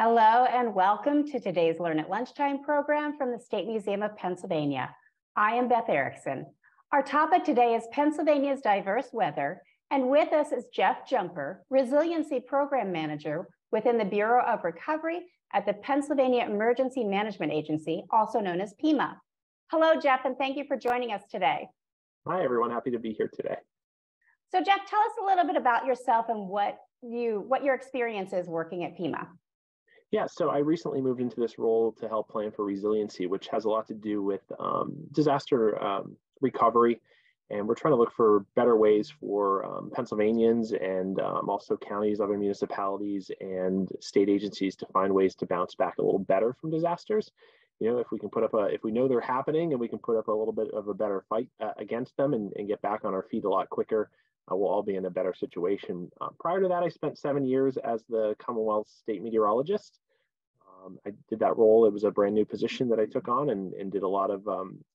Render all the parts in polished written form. Hello and welcome to today's Learn at Lunchtime program from the State Museum of Pennsylvania. I am Beth Erickson. Our topic today is Pennsylvania's diverse weather, and with us is Jeff Jumper, Resiliency Program Manager within the Bureau of Recovery at the Pennsylvania Emergency Management Agency, also known as PEMA. Hello, Jeff, and thank you for joining us today. Hi, everyone. Happy to be here today. So, Jeff, tell us a little bit about yourself and what your experience is working at PEMA. Yeah, so I recently moved into this role to help plan for resiliency, which has a lot to do with disaster recovery. And we're trying to look for better ways for Pennsylvanians and also counties, other municipalities, and state agencies to find ways to bounce back a little better from disasters. You know, if we can put up if we know they're happening and we can put up a little bit of a better fight against them and get back on our feet a lot quicker, we'll all be in a better situation. Prior to that, I spent 7 years as the Commonwealth State Meteorologist. I did that role. It was a brand new position that I took on and did a lot of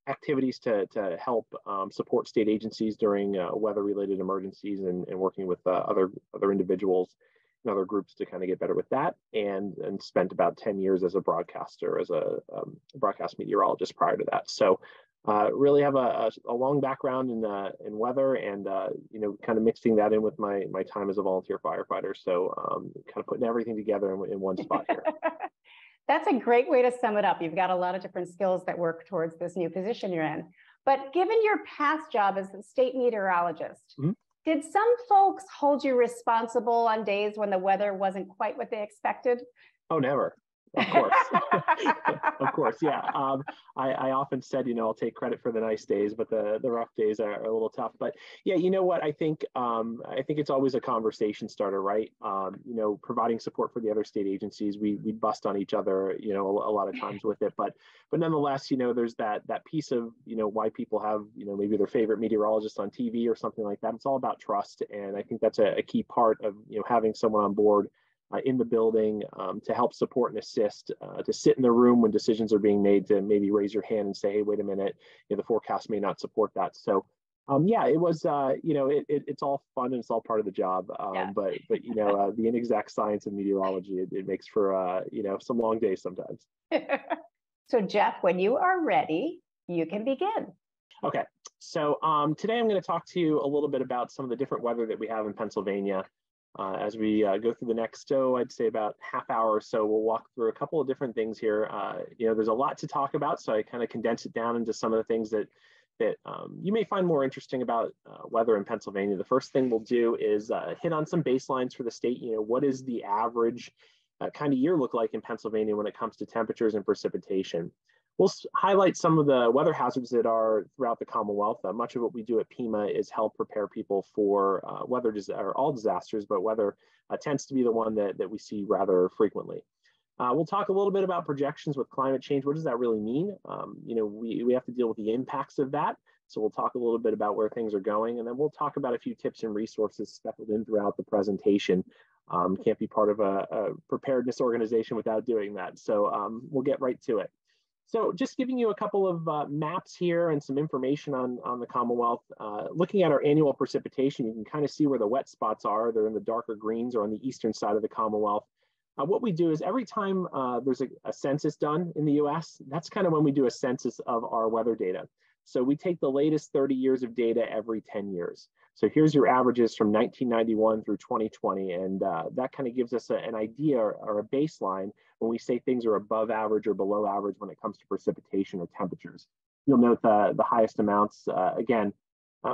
activities to help support state agencies during weather-related emergencies and working with other individuals and other groups to kind of get better with that, and spent about 10 years as a broadcaster, as a broadcast meteorologist prior to that. So really have a long background in weather, and you know, kind of mixing that in with my time as a volunteer firefighter. So kind of putting everything together in one spot here. That's a great way to sum it up. You've got a lot of different skills that work towards this new position you're in. But given your past job as a state meteorologist, mm-hmm. Did some folks hold you responsible on days when the weather wasn't quite what they expected? Oh, never. Of course. Of course, yeah. I often said, you know, I'll take credit for the nice days, but the rough days are a little tough. But yeah, you know what? I think it's always a conversation starter, right? You know, providing support for the other state agencies, we bust on each other, you know, a lot of times with it. But nonetheless, you know, there's that piece of, you know, why people have, you know, maybe their favorite meteorologist on TV or something like that. It's all about trust, and I think that's a key part of, you know, having someone on board in the building to help support and assist, to sit in the room when decisions are being made, to maybe raise your hand and say, hey, wait a minute, you know, the forecast may not support that. So yeah, it was, you know, it's all fun and it's all part of the job, yeah. but you know, the inexact science of meteorology, it makes for, you know, some long days sometimes. So Jeff, when you are ready, you can begin. Okay, so today I'm going to talk to you a little bit about some of the different weather that we have in Pennsylvania. As we go through the next, I'd say about half hour or so, we'll walk through a couple of different things here. You know, there's a lot to talk about, so I kind of condense it down into some of the things that you may find more interesting about weather in Pennsylvania. The first thing we'll do is hit on some baselines for the state. You know, what is the average kind of year look like in Pennsylvania when it comes to temperatures and precipitation? We'll highlight some of the weather hazards that are throughout the Commonwealth. Much of what we do at PEMA is help prepare people for weather, or all disasters, but weather tends to be the one that we see rather frequently. We'll talk a little bit about projections with climate change. What does that really mean? You know, we have to deal with the impacts of that. So we'll talk a little bit about where things are going, and then we'll talk about a few tips and resources speckled in throughout the presentation. Can't be part of a preparedness organization without doing that. So we'll get right to it. So just giving you a couple of maps here and some information on the Commonwealth. Looking at our annual precipitation, you can kind of see where the wet spots are. They're in the darker greens or on the eastern side of the Commonwealth. What we do is every time there's a census done in the US, that's kind of when we do a census of our weather data. So we take the latest 30 years of data every 10 years. So here's your averages from 1991 through 2020, and that kind of gives us an idea or a baseline when we say things are above average or below average when it comes to precipitation or temperatures. You'll note the highest amounts, again,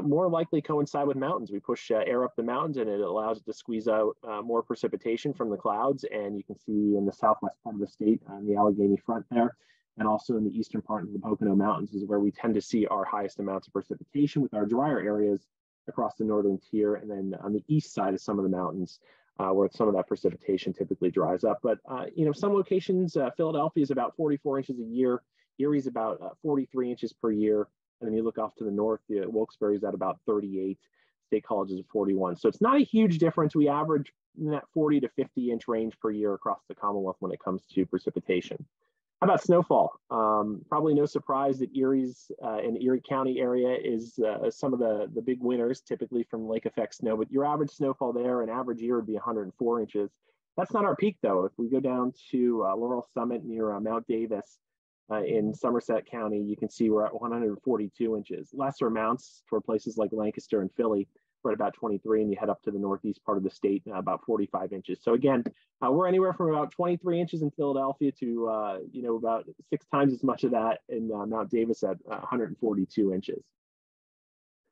more likely coincide with mountains. We push air up the mountains, and it allows it to squeeze out more precipitation from the clouds, and you can see in the southwest part of the state on the Allegheny front there, and also in the eastern part of the Pocono Mountains is where we tend to see our highest amounts of precipitation, with our drier areas across the northern tier, and then on the east side of some of the mountains where some of that precipitation typically dries up. But you know, some locations, Philadelphia is about 44 inches a year, Erie's about 43 inches per year, and then you look off to the north, Wilkes-Barre is at about 38, State College is at 41. So it's not a huge difference. We average in that 40 to 50 inch range per year across the Commonwealth when it comes to precipitation. How about snowfall? Probably no surprise that Erie's and Erie County area is some of the big winners, typically from lake effect snow, but your average snowfall there, an average year would be 104 inches. That's not our peak though. If we go down to Laurel Summit near Mount Davis in Somerset County, you can see we're at 142 inches. Lesser amounts for places like Lancaster and Philly, we're at about 23, and you head up to the northeast part of the state, about 45 inches. So again, we're anywhere from about 23 inches in Philadelphia to, you know, about 6 times as much of that in Mount Davis at 142 inches.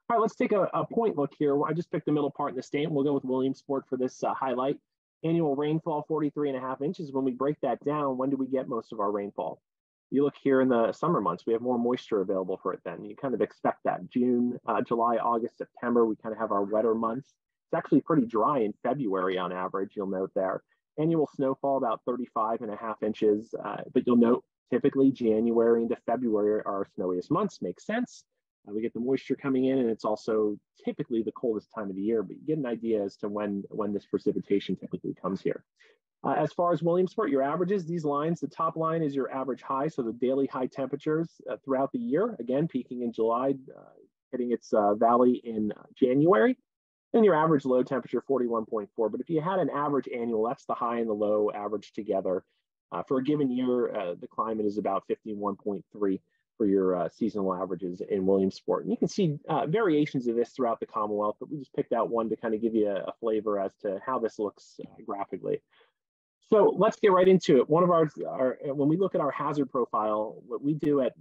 All right, let's take a point look here. I just picked the middle part in the state, and we'll go with Williamsport for this highlight. Annual rainfall, 43.5 inches. When we break that down, when do we get most of our rainfall? You look here in the summer months, we have more moisture available for it then. You kind of expect that. June, July, August, September, we kind of have our wetter months. It's actually pretty dry in February on average, you'll note there. Annual snowfall, about 35.5 inches, but you'll note typically January into February are our snowiest months, makes sense. We get the moisture coming in, and it's also typically the coldest time of the year, but you get an idea as to when this precipitation typically comes here. As far as Williamsport, your averages, these lines, the top line is your average high, so the daily high temperatures throughout the year, again, peaking in July, hitting its valley in January, and your average low temperature, 41.4. But if you had an average annual, that's the high and the low average together. For a given year, the climate is about 51.3 for your seasonal averages in Williamsport. And you can see variations of this throughout the Commonwealth, but we just picked out one to kind of give you a flavor as to how this looks graphically. So let's get right into it. One of our when we look at our hazard profile, what we do at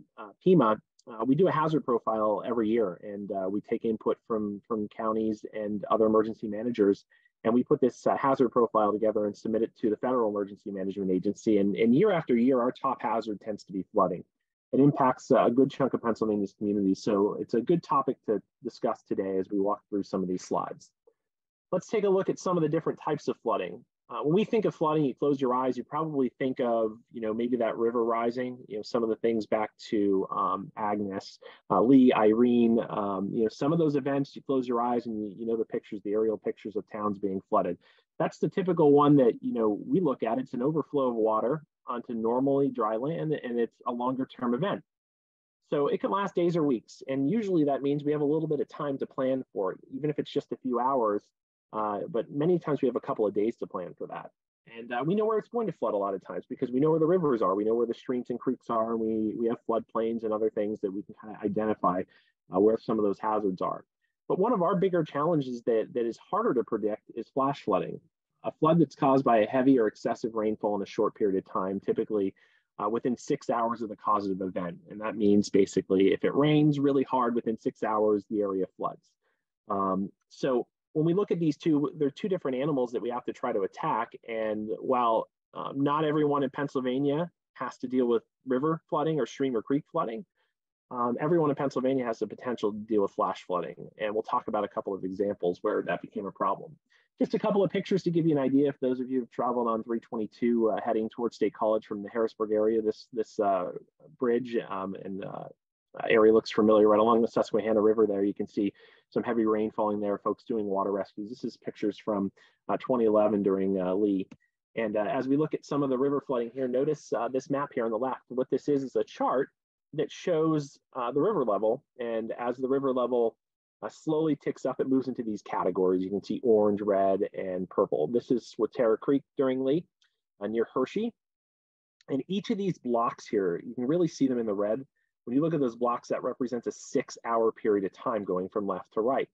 PEMA, we do a hazard profile every year, and we take input from counties and other emergency managers, and we put this hazard profile together and submit it to the Federal Emergency Management Agency. And year after year, our top hazard tends to be flooding. It impacts a good chunk of Pennsylvania's communities, so it's a good topic to discuss today as we walk through some of these slides. Let's take a look at some of the different types of flooding. When we think of flooding, you close your eyes, you probably think of, you know, maybe that river rising, you know, some of the things back to Agnes, Lee, Irene, you know, some of those events, you close your eyes and you know the pictures, the aerial pictures of towns being flooded. That's the typical one that, you know, we look at. It's an overflow of water onto normally dry land, and it's a longer term event. So it can last days or weeks. And usually that means we have a little bit of time to plan for it, even if it's just a few hours. But many times we have a couple of days to plan for that. And we know where it's going to flood a lot of times because we know where the rivers are, we know where the streams and creeks are, and we have floodplains and other things that we can kind of identify where some of those hazards are. But one of our bigger challenges that is harder to predict is flash flooding. A flood that's caused by a heavy or excessive rainfall in a short period of time, typically within 6 hours of the causative event. And that means basically if it rains really hard within 6 hours, the area floods. So when we look at these two, they're two different animals that we have to try to attack. And while not everyone in Pennsylvania has to deal with river flooding or stream or creek flooding, everyone in Pennsylvania has the potential to deal with flash flooding. And we'll talk about a couple of examples where that became a problem. Just a couple of pictures to give you an idea. If those of you have traveled on 322 heading towards State College from the Harrisburg area, this bridge and area looks familiar, right along the Susquehanna River there. You can see some heavy rain falling there, folks doing water rescues. This is pictures from 2011 during Lee. And as we look at some of the river flooding here, notice this map here on the left. What this is a chart that shows the river level. And as the river level slowly ticks up, it moves into these categories. You can see orange, red, and purple. This is Swatera Creek during Lee near Hershey. And each of these blocks here, you can really see them in the red. When you look at those blocks, that represents a 6 hour period of time going from left to right.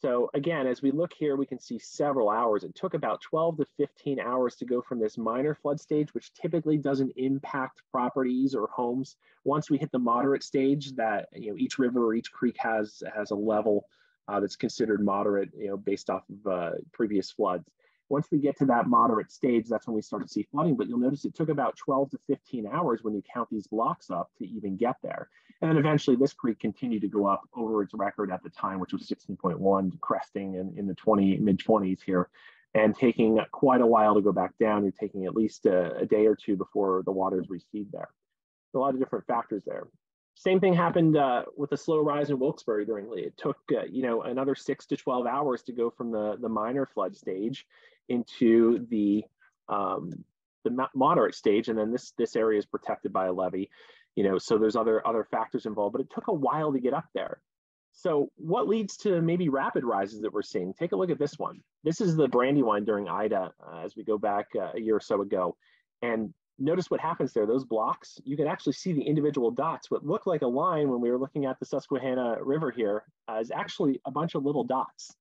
So again, as we look here, we can see several hours. It took about 12 to 15 hours to go from this minor flood stage, which typically doesn't impact properties or homes. Once we hit the moderate stage, that, you know, each river or each creek has a level that's considered moderate, you know, based off of previous floods. Once we get to that moderate stage, that's when we start to see flooding, but you'll notice it took about 12 to 15 hours when you count these blocks up to even get there. And then eventually this creek continued to go up over its record at the time, which was 16.1, cresting in the mid-20s here, and taking quite a while to go back down. You're taking at least a day or two before the waters recede there. A lot of different factors there. Same thing happened with a slow rise in Wilkes-Barre during Lee. It took, you know, another 6 to 12 hours to go from the minor flood stage into the moderate stage, and then this area is protected by a levee, you know. So there's other factors involved, but it took a while to get up there. So what leads to maybe rapid rises that we're seeing? Take a look at this one. This is the Brandywine during Ida as we go back a year or so ago. And notice what happens there. Those blocks, you can actually see the individual dots. What looked like a line when we were looking at the Susquehanna River here is actually a bunch of little dots.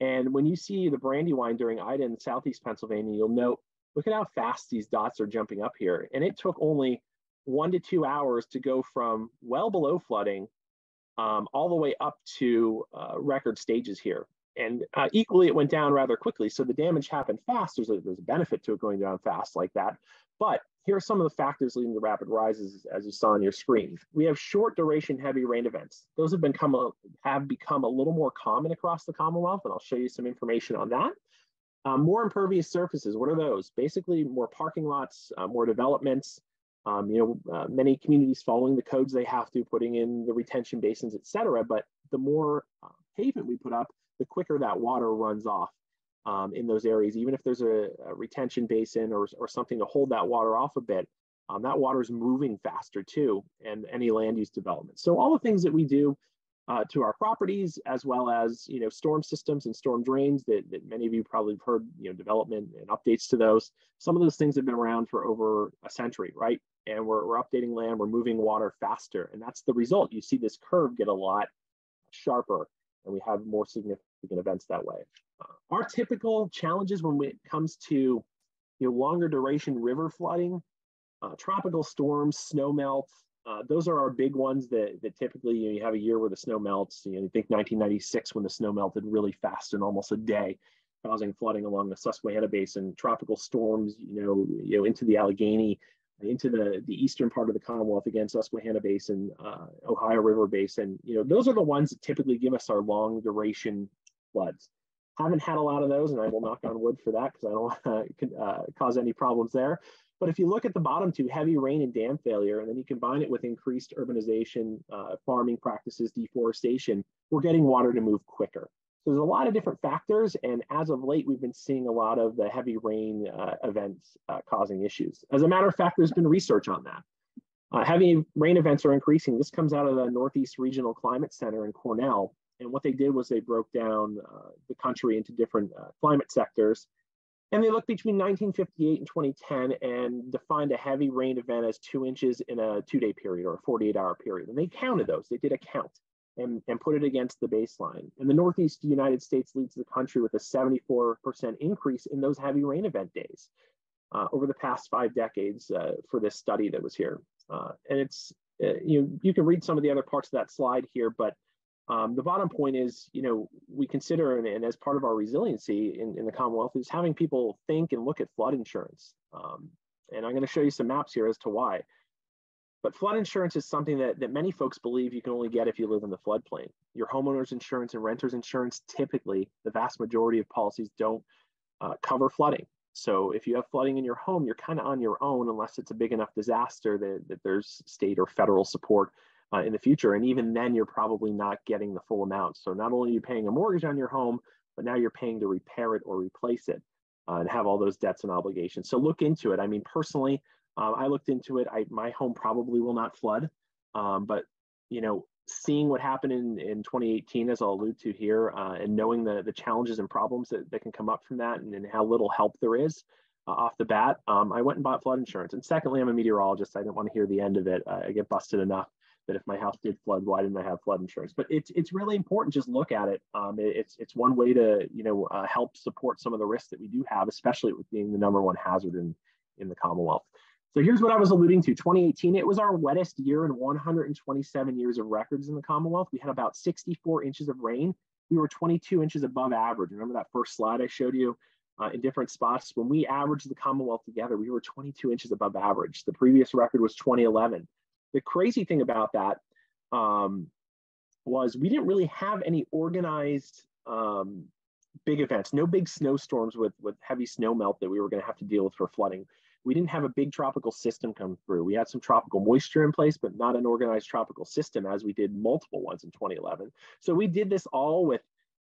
And when you see the Brandywine during Ida in southeast Pennsylvania, you'll note, look at how fast these dots are jumping up here. And it took only 1 to 2 hours to go from well below flooding all the way up to record stages here. And equally, it went down rather quickly. So the damage happened fast. There's a benefit to it going down fast like that. But here are some of the factors leading to rapid rises, as you saw on your screen. We have short duration, heavy rain events. Those have become a little more common across the Commonwealth, and I'll show you some information on that. More impervious surfaces. What are those? Basically, more parking lots, more developments. Many communities following the codes they have to, putting in the retention basins, et cetera. But the more pavement we put up, the quicker that water runs off in those areas. Even if there's a retention basin or something to hold that water off a bit, that water is moving faster too, and any land use development. So all the things that we do to our properties, as well as storm systems and storm drains that many of you probably have heard, development and updates to those. Some of those things have been around for over a century, right? And we're updating land, we're moving water faster. And that's the result. You see this curve get a lot sharper, and we have more significant events that way. Our typical challenges when it comes to longer duration river flooding, tropical storms, snow melt, those are our big ones that typically you have a year where the snow melts. You think 1996 when the snow melted really fast in almost a day, causing flooding along the Susquehanna Basin, tropical storms, into the Allegheny, into the eastern part of the Commonwealth, again, Susquehanna Basin, Ohio River Basin. Those are the ones that typically give us our long duration floods. Haven't had a lot of those, and I will knock on wood for that because I don't want to cause any problems there. But if you look at the bottom two, heavy rain and dam failure, and then you combine it with increased urbanization, farming practices, deforestation, we're getting water to move quicker. So there's a lot of different factors, and as of late, we've been seeing a lot of the heavy rain events causing issues. As a matter of fact, there's been research on that. Heavy rain events are increasing. This comes out of the Northeast Regional Climate Center in Cornell, and what they did was they broke down the country into different climate sectors. And they looked between 1958 and 2010 and defined a heavy rain event as 2 inches in a 2-day period or a 48-hour period. And they counted those. They did a count and put it against the baseline. And the Northeast United States leads the country with a 74% increase in those heavy rain event days over the past 5 decades for this study that was here. And it's you can read some of the other parts of that slide here, but the bottom point is, we consider, and as part of our resiliency in the Commonwealth, is having people think and look at flood insurance. And I'm going to show you some maps here as to why. But flood insurance is something that many folks believe you can only get if you live in the floodplain. Your homeowner's insurance and renter's insurance, typically, the vast majority of policies don't cover flooding. So if you have flooding in your home, you're kind of on your own unless it's a big enough disaster that there's state or federal support in the future. And even then, you're probably not getting the full amount. So not only are you paying a mortgage on your home, but now you're paying to repair it or replace it and have all those debts and obligations. So look into it. I mean, personally, I looked into it. My home probably will not flood, but seeing what happened in 2018, as I'll allude to here, and knowing the challenges and problems that can come up from that and how little help there is off the bat, I went and bought flood insurance. And secondly, I'm a meteorologist. I didn't want to hear the end of it. I get busted enough. That if my house did flood, why didn't I have flood insurance? But it's really important. Just look at it. It's one way to help support some of the risks that we do have, especially with being the #1 hazard in the Commonwealth. So here's what I was alluding to. 2018, it was our wettest year in 127 years of records in the Commonwealth. We had about 64 inches of rain. We were 22 inches above average. Remember that first slide I showed you in different spots? When we averaged the Commonwealth together, we were 22 inches above average. The previous record was 2011. The crazy thing about that was we didn't really have any organized big events, no big snowstorms with heavy snow melt that we were going to have to deal with for flooding. We didn't have a big tropical system come through. We had some tropical moisture in place, but not an organized tropical system as we did multiple ones in 2011. So we did this all with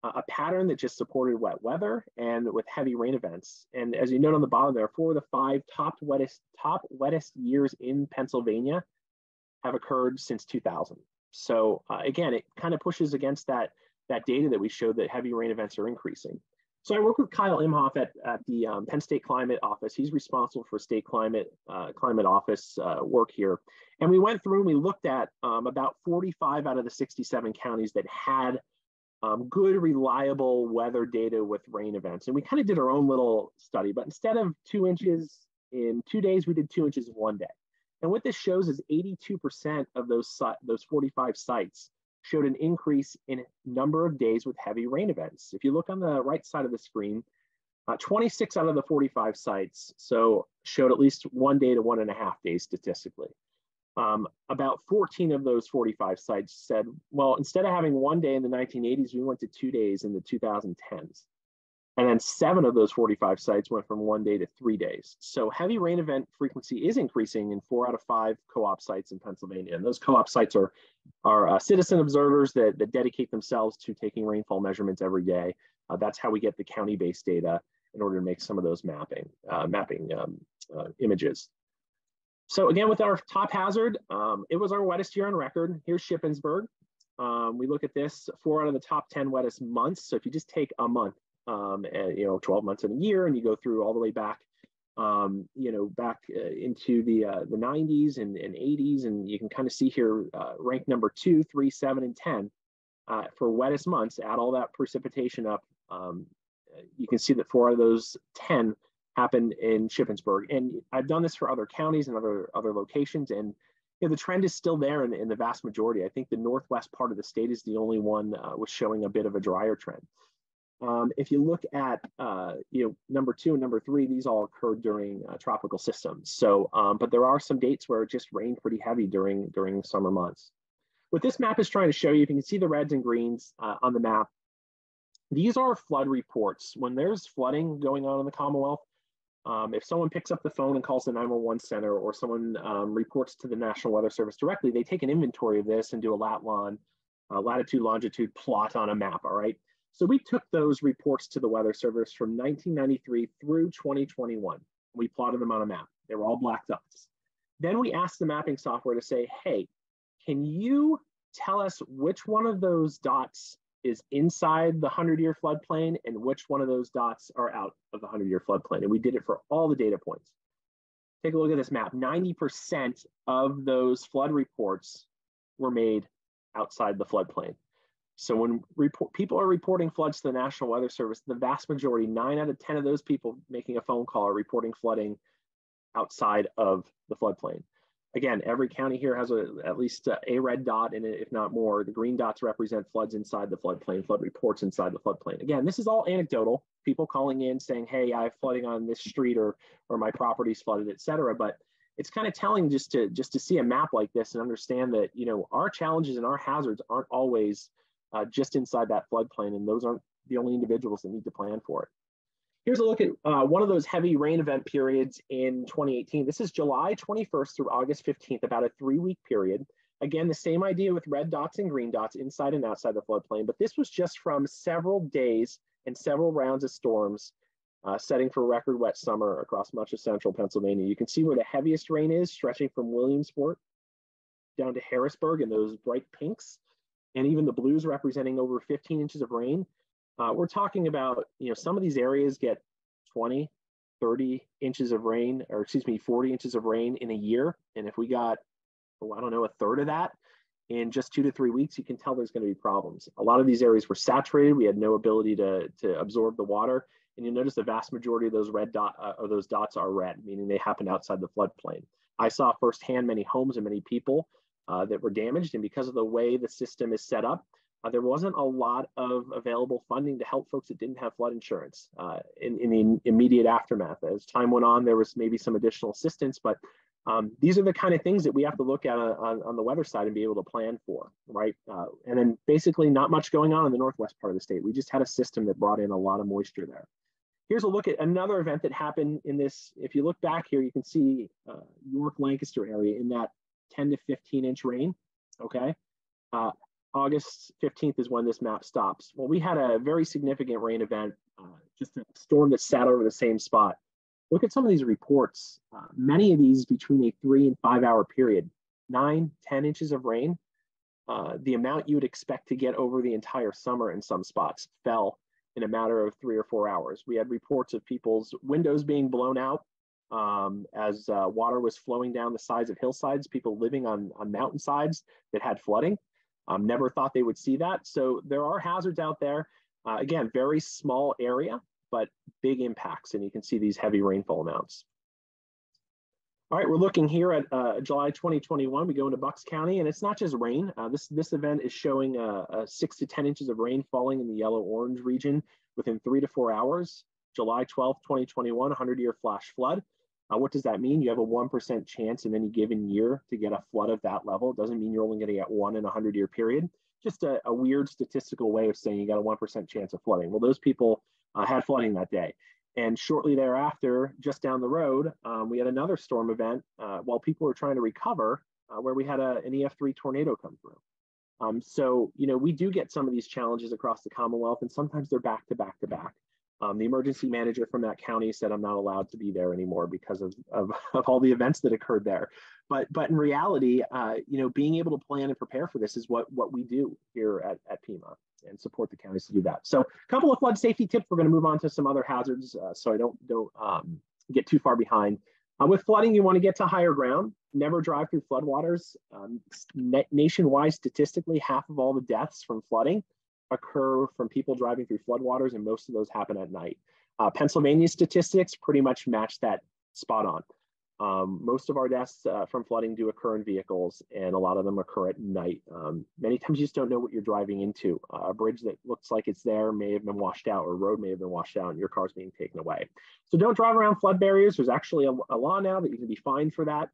a pattern that just supported wet weather and with heavy rain events. And as you note on the bottom there, 4 of the 5 top wettest years in Pennsylvania have occurred since 2000. So again, it kind of pushes against that data that we showed that heavy rain events are increasing. So I work with Kyle Imhoff at the Penn State Climate Office. He's responsible for State Climate Office work here. And we went through and we looked at about 45 out of the 67 counties that had good, reliable weather data with rain events. And we kind of did our own little study, but instead of 2 inches in 2 days, we did 2 inches in 1 day. And what this shows is 82% of those 45 sites showed an increase in number of days with heavy rain events. If you look on the right side of the screen, 26 out of the 45 sites showed at least 1 day to 1.5 days statistically. About 14 of those 45 sites said, well, instead of having 1 day in the 1980s, we went to 2 days in the 2010s. And then 7 of those 45 sites went from 1 day to 3 days. So heavy rain event frequency is increasing in 4 out of 5 co-op sites in Pennsylvania. And those co-op sites are citizen observers that dedicate themselves to taking rainfall measurements every day. That's how we get the county-based data in order to make some of those mapping images. So again, with our top hazard, it was our wettest year on record. Here's Shippensburg. We look at this, 4 out of the top 10 wettest months. So if you just take a month, and, 12 months in a year, and you go through all the way back, back into the 90s and 80s, and you can kind of see here rank number 2, 3, 7, and 10 for wettest months. Add all that precipitation up, you can see that 4 out of those 10 happened in Shippensburg. And I've done this for other counties and other locations, and the trend is still there in the vast majority. I think the northwest part of the state is the only one was showing a bit of a drier trend. If you look at, number 2 and number 3, these all occurred during tropical systems. So, but there are some dates where it just rained pretty heavy during summer months. What this map is trying to show you, if you can see the reds and greens on the map, these are flood reports. When there's flooding going on in the Commonwealth, if someone picks up the phone and calls the 911 center, or someone reports to the National Weather Service directly, they take an inventory of this and do a latitude, longitude plot on a map, all right? So we took those reports to the Weather Service from 1993 through 2021. We plotted them on a map. They were all black dots. Then we asked the mapping software to say, hey, can you tell us which one of those dots is inside the 100-year floodplain and which one of those dots are out of the 100-year floodplain? And we did it for all the data points. Take a look at this map. 90% of those flood reports were made outside the floodplain. So when people are reporting floods to the National Weather Service, the vast majority, 9 out of 10 of those people making a phone call are reporting flooding outside of the floodplain. Again, every county here has at least a red dot in it, if not more. The green dots represent floods inside the floodplain, flood reports inside the floodplain. Again, this is all anecdotal. People calling in saying, hey, I have flooding on this street or my property's flooded, et cetera. But it's kind of telling just to see a map like this and understand that, our challenges and our hazards aren't always just inside that floodplain, and those aren't the only individuals that need to plan for it. Here's a look at one of those heavy rain event periods in 2018. This is July 21st through August 15th, about a 3-week period. Again, the same idea with red dots and green dots inside and outside the floodplain, but this was just from several days and several rounds of storms, setting for record wet summer across much of central Pennsylvania. You can see where the heaviest rain is, stretching from Williamsport down to Harrisburg in those bright pinks, and even the blues representing over 15 inches of rain. We're talking about, some of these areas get 20, 30 inches of rain, or excuse me, 40 inches of rain in a year. And if we got, a third of that in just 2 to 3 weeks, you can tell there's going to be problems. A lot of these areas were saturated. We had no ability to absorb the water. And you'll notice the vast majority of those those dots are red, meaning they happened outside the floodplain. I saw firsthand many homes and many people that were damaged, and because of the way the system is set up, there wasn't a lot of available funding to help folks that didn't have flood insurance in the immediate aftermath. As time went on, there was maybe some additional assistance, but these are the kind of things that we have to look at on the weather side and be able to plan for, right? And then basically not much going on in the northwest part of the state. We just had a system that brought in a lot of moisture there. Here's a look at another event that happened in this. If you look back here, you can see York, Lancaster area in that 10 to 15 inch rain, okay? August 15th is when this map stops. Well, we had a very significant rain event, just a storm that sat over the same spot. Look at some of these reports. Many of these between a 3 and 5 hour period, 9, 10 inches of rain. the amount you'd expect to get over the entire summer in some spots fell in a matter of 3 or 4 hours. We had reports of people's windows being blown out as water was flowing down the sides of hillsides, people living on mountainsides that had flooding. Never thought they would see that. So there are hazards out there. Again, very small area, but big impacts. And you can see these heavy rainfall amounts. All right, we're looking here at July 2021. We go into Bucks County, and it's not just rain. This event is showing 6 to 10 inches of rain falling in the yellow-orange region within 3 to 4 hours. July 12, 2021, 100-year flash flood. What does that mean? You have a 1% chance in any given year to get a flood of that level. It doesn't mean you're only going to get one in a 100-year period. Just a weird statistical way of saying you got a 1% chance of flooding. Well, those people had flooding that day. And shortly thereafter, just down the road, we had another storm event while people were trying to recover, where we had an EF3 tornado come through. So, you know, we do get some of these challenges across the Commonwealth, and sometimes they're back to back to back. The emergency manager from that county said, I'm not allowed to be there anymore because of all the events that occurred there. But in reality, you know, being able to plan and prepare for this is what we do here at PEMA, and support the counties to do that. So a couple of flood safety tips. We're going to move on to some other hazards, so I don't get too far behind. With flooding, you want to get to higher ground. Never drive through floodwaters. Nationwide, statistically, half of all the deaths from flooding occur from people driving through floodwaters, and most of those happen at night. Pennsylvania statistics pretty much match that spot on. Most of our deaths from flooding do occur in vehicles, and a lot of them occur at night. Many times you just don't know what you're driving into. A bridge that looks like it's there may have been washed out, or a road may have been washed out, and your car's being taken away. So don't drive around flood barriers. There's actually a law now that you can be fined for that.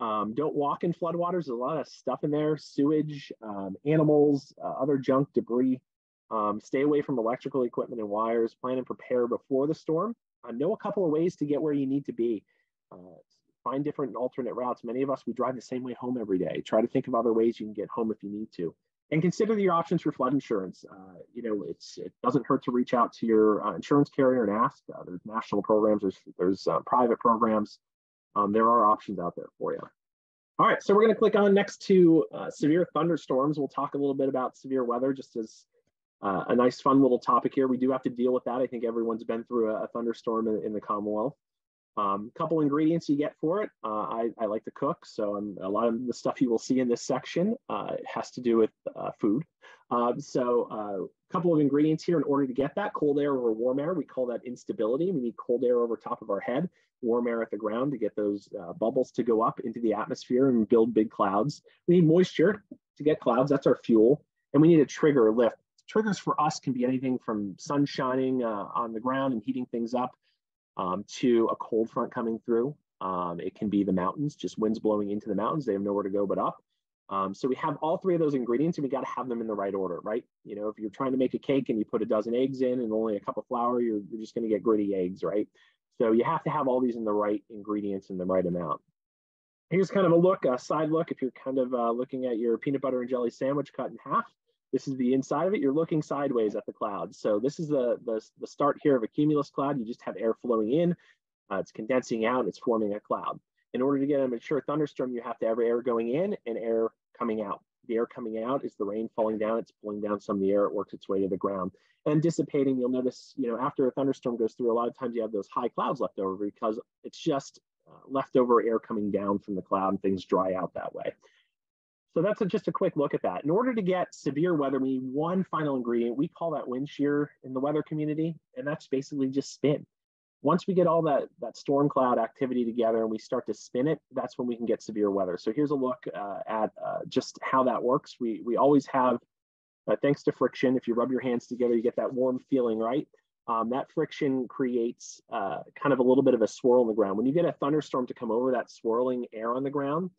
Don't walk in floodwaters. There's a lot of stuff in there, sewage, animals, other junk, debris. Stay away from electrical equipment and wires. Plan and prepare before the storm. Know a couple of ways to get where you need to be. Find different and alternate routes. Many of us, we drive the same way home every day. Try to think of other ways you can get home if you need to. And consider your options for flood insurance. You know, it doesn't hurt to reach out to your insurance carrier and ask. There's national programs, there's private programs. There are options out there for you. All right, so we're gonna click on next to severe thunderstorms. We'll talk a little bit about severe weather just as a nice fun little topic here. We do have to deal with that. I think everyone's been through a thunderstorm in the Commonwealth. Couple ingredients you get for it. I like to cook, so a lot of the stuff you will see in this section has to do with food. So a couple of ingredients here in order to get that: cold air over warm air. We call that instability. We need cold air over top of our head, warm air at the ground to get those bubbles to go up into the atmosphere and build big clouds. We need moisture to get clouds. That's our fuel. And we need a trigger, lift. Triggers for us can be anything from sun shining on the ground and heating things up, to a cold front coming through. It can be the mountains, just winds blowing into the mountains. They have nowhere to go but up. So we have all three of those ingredients, and we got to have them in the right order, right? You know, if you're trying to make a cake and you put a dozen eggs in and only a cup of flour, you're just going to get gritty eggs, right? So you have to have all these in the right ingredients in the right amount. Here's kind of a look, a side look. If you're kind of looking at your peanut butter and jelly sandwich cut in half, this is the inside of it. You're looking sideways at the clouds. So this is the start here of a cumulus cloud. You just have air flowing in, it's condensing out, it's forming a cloud. In order to get a mature thunderstorm, you have to have air going in and air coming out. The air coming out is the rain falling down. It's pulling down some of the air. It works its way to the ground and dissipating. You'll notice, you know, after a thunderstorm goes through, a lot of times you have those high clouds left over because it's just leftover air coming down from the cloud, and things dry out that way. So that's just a quick look at that. In order to get severe weather, we need one final ingredient. We call that wind shear in the weather community, and that's basically just spin. Once we get all that storm cloud activity together and we start to spin it, that's when we can get severe weather. So here's a look at just how that works. We always have, thanks to friction, if you rub your hands together, you get that warm feeling, right? That friction creates kind of a little bit of a swirl on the ground. When you get a thunderstorm to come over, that swirling air on the ground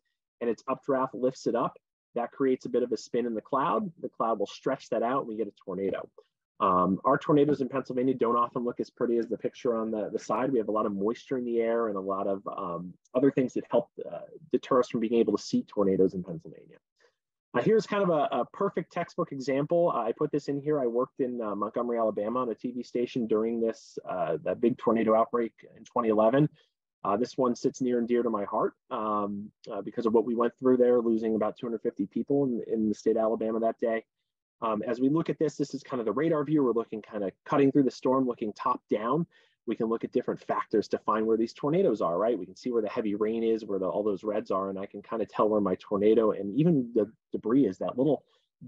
and its updraft lifts it up, that creates a bit of a spin in the cloud. The cloud will stretch that out and we get a tornado. Our tornadoes in Pennsylvania don't often look as pretty as the picture on the side. We have a lot of moisture in the air and a lot of other things that help deter us from being able to see tornadoes in Pennsylvania. Here's kind of a perfect textbook example. I put this in here. I worked in Montgomery, Alabama on a TV station during that big tornado outbreak in 2011. This one sits near and dear to my heart because of what we went through there, losing about 250 people in the state of Alabama that day. As we look at this, this is kind of the radar view. We're looking kind of cutting through the storm, looking top down. We can look at different factors to find where these tornadoes are, right? We can see where the heavy rain is, where all those reds are, and I can kind of tell where my tornado and even the debris is. That little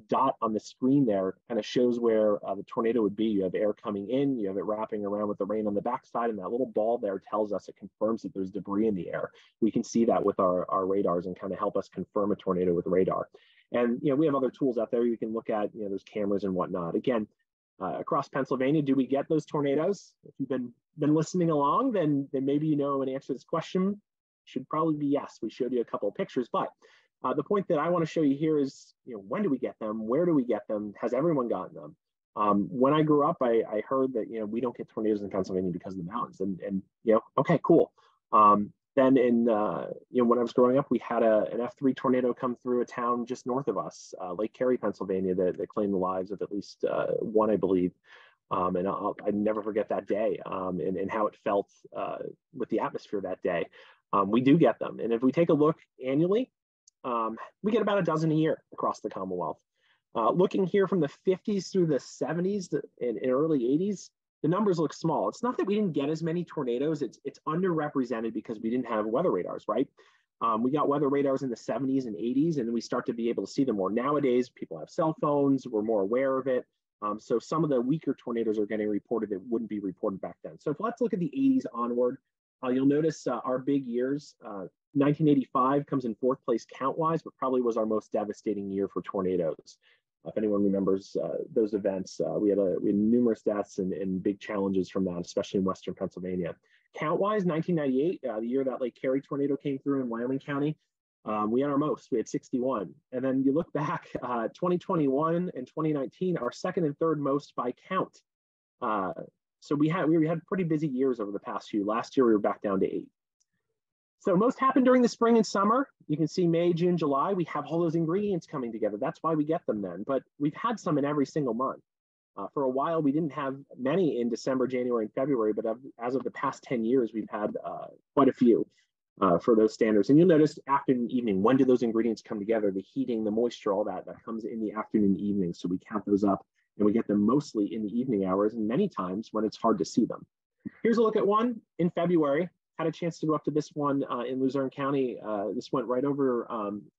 dot on the screen there kind of shows where the tornado would be. You have air coming in, you have it wrapping around with the rain on the backside, and that little ball there tells us, it confirms that there's debris in the air. We can see that with our radars and kind of help us confirm a tornado with radar. And, you know, we have other tools out there you can look at, you know, there's cameras and whatnot. Again, across Pennsylvania, do we get those tornadoes? If you've been listening along, then maybe you know an answer to this question. Should probably be yes. We showed you a couple of pictures, but the point that I want to show you here is, you know, when do we get them? Where do we get them? Has everyone gotten them? When I grew up, I heard that, you know, we don't get tornadoes in Pennsylvania because of the mountains, and you know, okay, cool. Then in, you know, when I was growing up, we had an F3 tornado come through a town just north of us, Lake Cary, Pennsylvania, that claimed the lives of at least one, I believe. And I'll never forget that day and how it felt with the atmosphere that day. We do get them. And if we take a look annually, we get about a dozen a year across the Commonwealth. Looking here from the 50s through the 70s and early 80s, the numbers look small. It's not that we didn't get as many tornadoes, it's underrepresented because we didn't have weather radars, right? We got weather radars in the 70s and 80s, and we start to be able to see them more. Nowadays, people have cell phones, we're more aware of it. So some of the weaker tornadoes are getting reported that wouldn't be reported back then. So if let's look at the 80s onward, you'll notice our big years, 1985 comes in fourth place count-wise, but probably was our most devastating year for tornadoes. If anyone remembers those events, we had numerous deaths and big challenges from that, especially in Western Pennsylvania. Count-wise, 1998, the year that Lake Cary tornado came through in Wyoming County, we had our most. We had 61. And then you look back, 2021 and 2019, our second and third most by count. So we had pretty busy years over the past few. Last year, we were back down to 8. So most happen during the spring and summer. You can see May, June, July, we have all those ingredients coming together. That's why we get them then, but we've had some in every single month. For a while, we didn't have many in December, January, and February, but as of the past 10 years, we've had quite a few for those standards. And you'll notice afternoon and evening, when do those ingredients come together? The heating, the moisture, all that comes in the afternoon and evening. So we count those up and we get them mostly in the evening hours and many times when it's hard to see them. Here's a look at one in February. Had a chance to go up to this one in Luzerne County. This went right over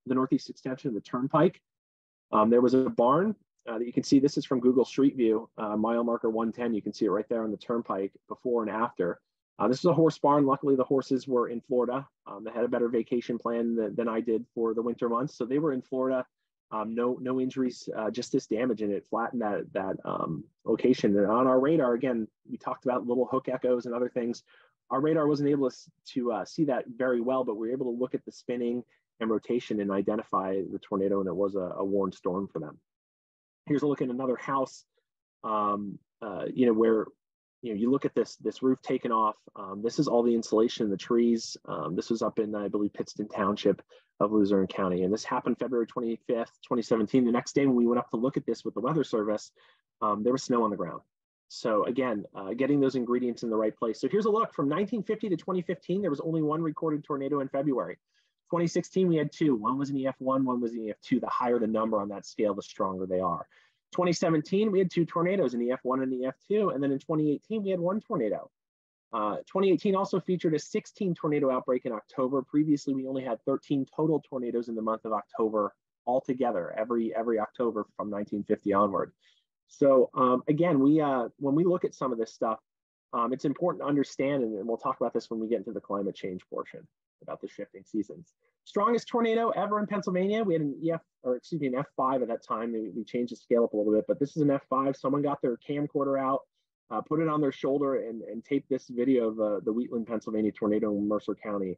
the northeast extension of the turnpike. There was a barn that you can see. This is from Google Street View, mile marker 110. You can see it right there on the turnpike before and after. This is a horse barn. Luckily, the horses were in Florida. They had a better vacation plan than I did for the winter months. So they were in Florida. No injuries, just this damage, and it flattened that location. And on our radar, again, we talked about little hook echoes and other things. Our radar wasn't able to see that very well, but we were able to look at the spinning and rotation and identify the tornado, and it was a warned storm for them. Here's a look at another house, you know, where you know you look at this roof taken off. This is all the insulation in the trees. This was up in, I believe, Pittston Township of Luzerne County, and this happened February 25th, 2017. The next day when we went up to look at this with the weather service, there was snow on the ground. So again, getting those ingredients in the right place. So here's a look from 1950 to 2015, there was only one recorded tornado in February. 2016, we had two. One was an EF1, one was an EF2. The higher the number on that scale, the stronger they are. 2017, we had two tornadoes, an EF1 and an EF2. And then in 2018, we had one tornado. 2018 also featured a 16 tornado outbreak in October. Previously, we only had 13 total tornadoes in the month of October altogether, every October from 1950 onward. So again, when we look at some of this stuff, it's important to understand, and we'll talk about this when we get into the climate change portion about the shifting seasons. Strongest tornado ever in Pennsylvania. We had an F5 at that time. We changed the scale up a little bit, but this is an F5. Someone got their camcorder out, put it on their shoulder, and taped this video of the Wheatland, Pennsylvania tornado in Mercer County.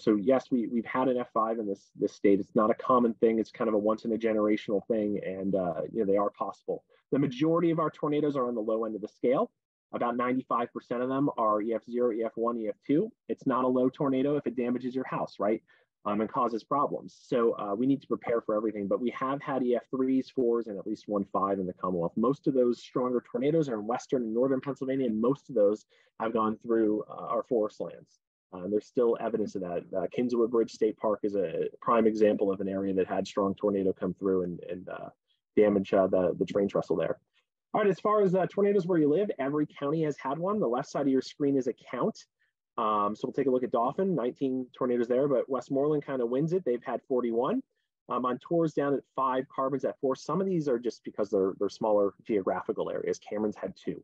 So yes, we've had an F5 in this state. It's not a common thing. It's kind of a once in a generational thing, and you know, they are possible. The majority of our tornadoes are on the low end of the scale. About 95% of them are EF0, EF1, EF2. It's not a low tornado if it damages your house, right? And causes problems. So we need to prepare for everything, but we have had EF3s, 4s, and at least 1.5 in the Commonwealth. Most of those stronger tornadoes are in western and northern Pennsylvania, and most of those have gone through our forest lands. There's still evidence of that. Kinswood Bridge State Park is a prime example of an area that had strong tornado come through and damage the train trestle there. All right, as far as tornadoes where you live, every county has had one. The left side of your screen is a count. So we'll take a look at Dauphin, 19 tornadoes there, but Westmoreland kind of wins it. They've had 41. Montour's down at 5, Carbon's at 4. Some of these are just because they're smaller geographical areas. Cameron's had 2.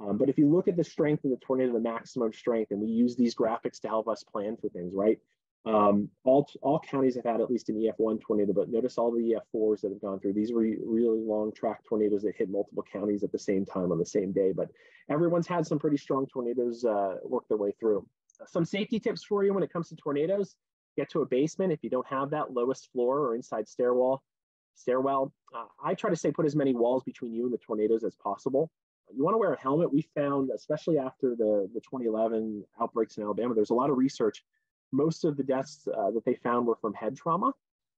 But if you look at the strength of the tornado, the maximum strength, and we use these graphics to help us plan for things, right? All counties have had at least an EF1 tornado, but notice all the EF4s that have gone through. These were really long track tornadoes that hit multiple counties at the same time on the same day, but everyone's had some pretty strong tornadoes work their way through. Some safety tips for you when it comes to tornadoes: get to a basement. If you don't have that, lowest floor or inside stairwell. I try to say put as many walls between you and the tornadoes as possible. You want to wear a helmet. We found, especially after the 2011 outbreaks in Alabama, there's a lot of research. Most of the deaths that they found were from head trauma.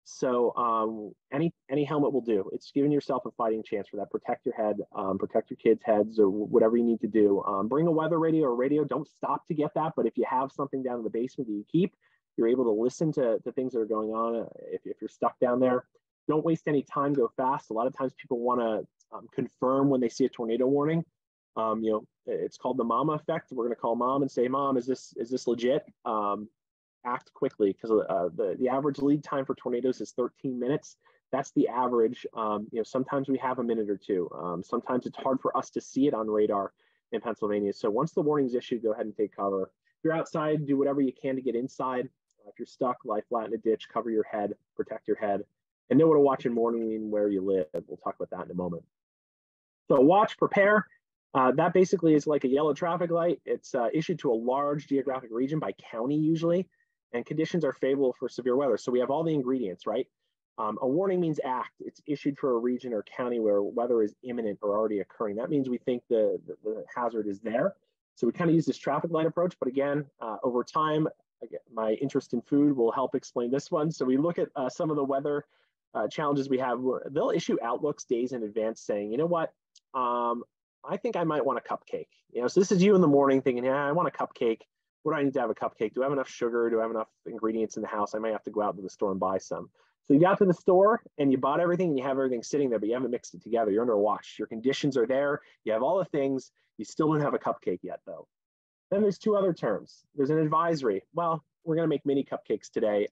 So any helmet will do. It's giving yourself a fighting chance for that. Protect your head, protect your kids' heads, or whatever you need to do. Bring a weather radio or radio. Don't stop to get that, but if you have something down in the basement that you keep, you're able to listen to things that are going on if you're stuck down there. Don't waste any time, go fast. A lot of times people want to confirm when they see a tornado warning. You know, it's called the mama effect. We're going to call mom and say, mom, is this legit? Act quickly, because the average lead time for tornadoes is 13 minutes. That's the average. You know, sometimes we have a minute or two. Sometimes it's hard for us to see it on radar in Pennsylvania. So once the warning's issued, go ahead and take cover. If you're outside, do whatever you can to get inside. If you're stuck, lie flat in a ditch, cover your head, protect your head, and know what to watch in morning where you live. We'll talk about that in a moment. So watch, prepare. That basically is like a yellow traffic light. It's issued to a large geographic region by county usually, and conditions are favorable for severe weather. So we have all the ingredients, right? A warning means act. It's issued for a region or county where weather is imminent or already occurring. That means we think the hazard is there. So we kind of use this traffic light approach, but again, over time, my interest in food will help explain this one. So we look at some of the weather challenges we have. They'll issue outlooks days in advance saying, you know what, I think I might want a cupcake. You know, so this is you in the morning thinking, yeah, I want a cupcake. What do I need to have a cupcake? Do I have enough sugar? Do I have enough ingredients in the house? I may have to go out to the store and buy some. So you got to the store and you bought everything and you have everything sitting there, but you haven't mixed it together. You're under a watch. Your conditions are there. You have all the things. You still don't have a cupcake yet, though. Then there's 2 other terms. There's an advisory. Well, we're going to make mini cupcakes today.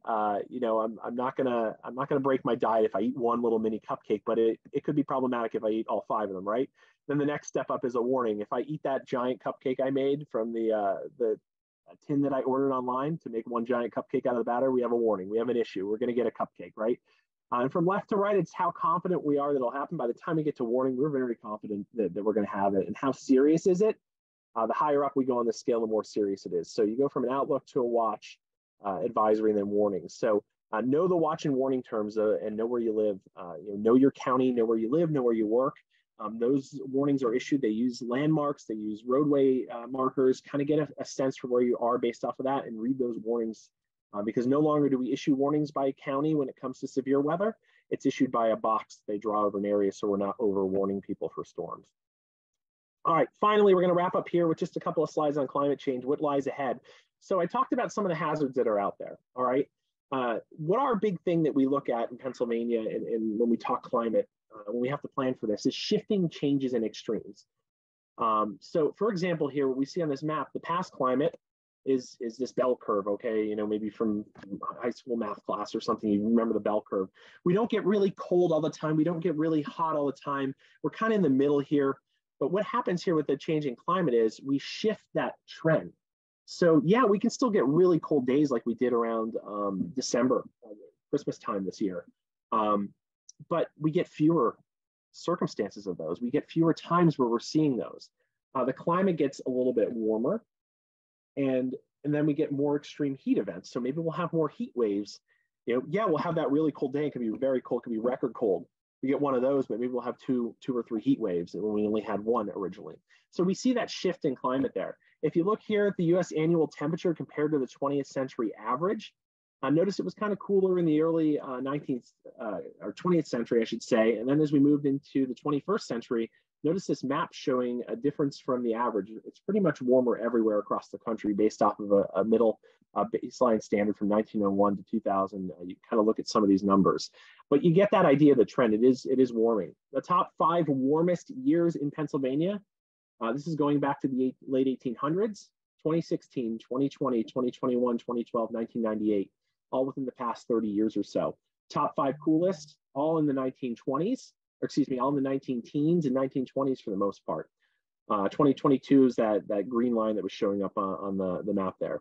You know, I'm not going to break my diet if I eat 1 little mini cupcake, but it could be problematic if I eat all 5 of them, right? Then the next step up is a warning. If I eat that giant cupcake I made from the tin that I ordered online to make 1 giant cupcake out of the batter, we have a warning. We have an issue. We're going to get a cupcake, right? And from left to right, it's how confident we are that it'll happen. By the time we get to warning, we're very confident that we're going to have it. And how serious is it? The higher up we go on the scale, the more serious it is. So you go from an outlook to a watch, advisory, and then warning. So know the watch and warning terms and know where you live. You know your county, know where you live, know where you work. Those warnings are issued. They use landmarks, they use roadway markers, kind of get a sense for where you are based off of that, and read those warnings, because no longer do we issue warnings by county when it comes to severe weather. It's issued by a box they draw over an area, so we're not over warning people for storms. All right, finally, we're going to wrap up here with just a couple of slides on climate change, what lies ahead. So I talked about some of the hazards that are out there, all right? What our big thing that we look at in Pennsylvania and when we talk climate, when we have to plan for this, is shifting changes in extremes. So for example, here, what we see on this map, the past climate is this bell curve, okay? You know, maybe from high school math class or something, you remember the bell curve. We don't get really cold all the time. We don't get really hot all the time. We're kind of in the middle here. But what happens here with the changing climate is we shift that trend. So yeah, we can still get really cold days like we did around December, Christmas time this year. But we get fewer circumstances of those. We get fewer times where we're seeing those. The climate gets a little bit warmer, and then we get more extreme heat events. So maybe we'll have more heat waves. You know, yeah, we'll have that really cold day. It could be very cold, it could be record cold. We get one of those, but maybe we'll have two or 3 heat waves when we only had 1 originally. So we see that shift in climate there. If you look here at the US annual temperature compared to the 20th century average, I noticed it was kind of cooler in the early 20th century, I should say. And then as we moved into the 21st century, notice this map showing a difference from the average. It's pretty much warmer everywhere across the country based off of a middle baseline standard from 1901 to 2000. You kind of look at some of these numbers, but you get that idea of the trend. It is warming. The top five warmest years in Pennsylvania. This is going back to the late 1800s, 2016, 2020, 2021, 2012, 1998. All within the past 30 years or so. Top five coolest, all in the 1920s, or excuse me, all in the 19-teens and 1920s for the most part. 2022 is that green line that was showing up on the map there.